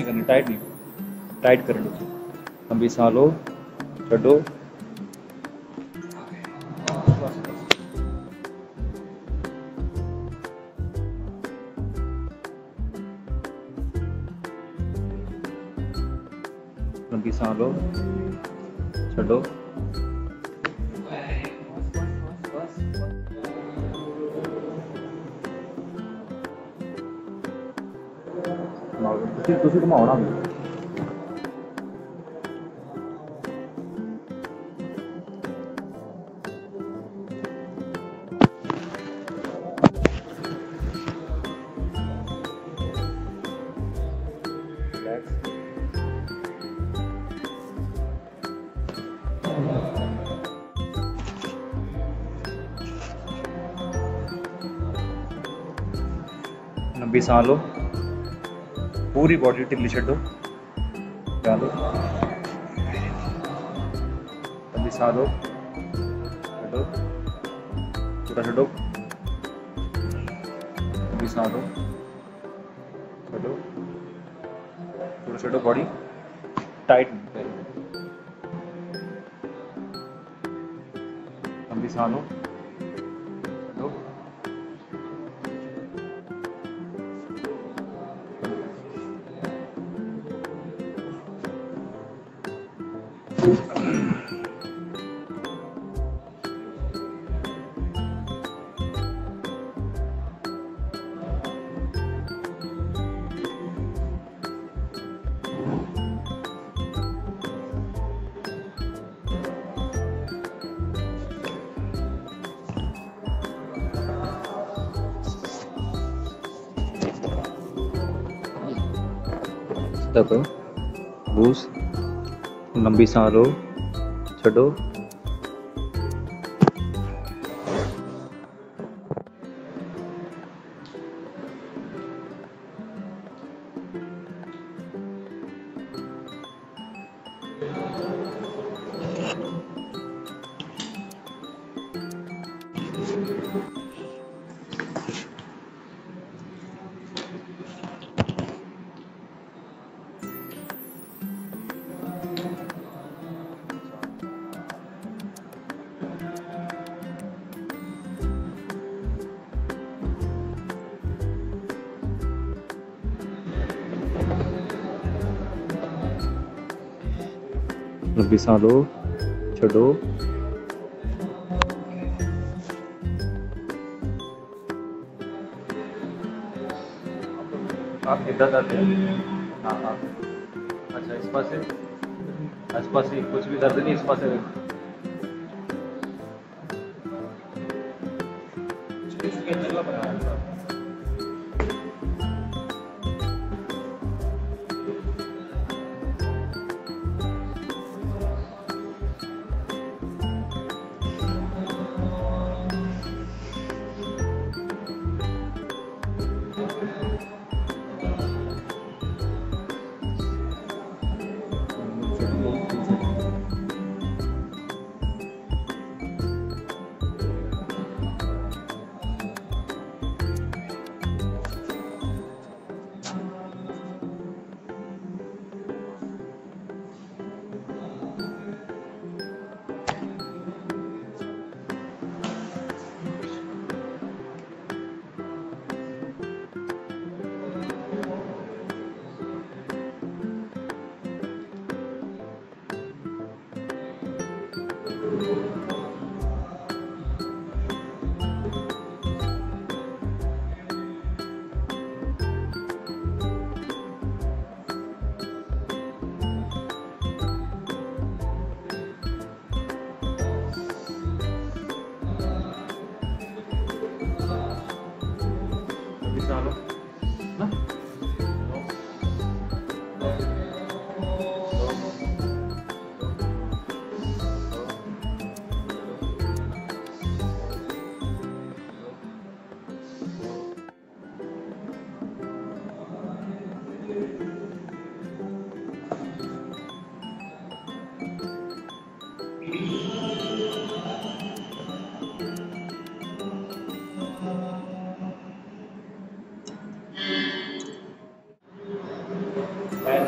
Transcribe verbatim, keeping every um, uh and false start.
नहीं करनी, टाइट नहीं, टाइट करनी चाहिए। लंबी सांस लो, छोड़ो, लंबी सांस लो, छोड़ो। तुसी तुसी घुमाओ ना, लंबी सांस लो, पूरी बॉडी ढिली छो, डालो, लंबी सांस लो, छो, छोटा छो, लंबी सांस लो, छो, छोटा छोटा, बॉडी टाइट नहीं, लंबी सांस लो। तब बूस लंबी सांस लो, छोड़ो, लंबी सांस लो, छोड़ो, आप इधर दर्द है? हाँ हाँ, अच्छा इस पास से, इस पास से कुछ भी दर्द नहीं, इस पास से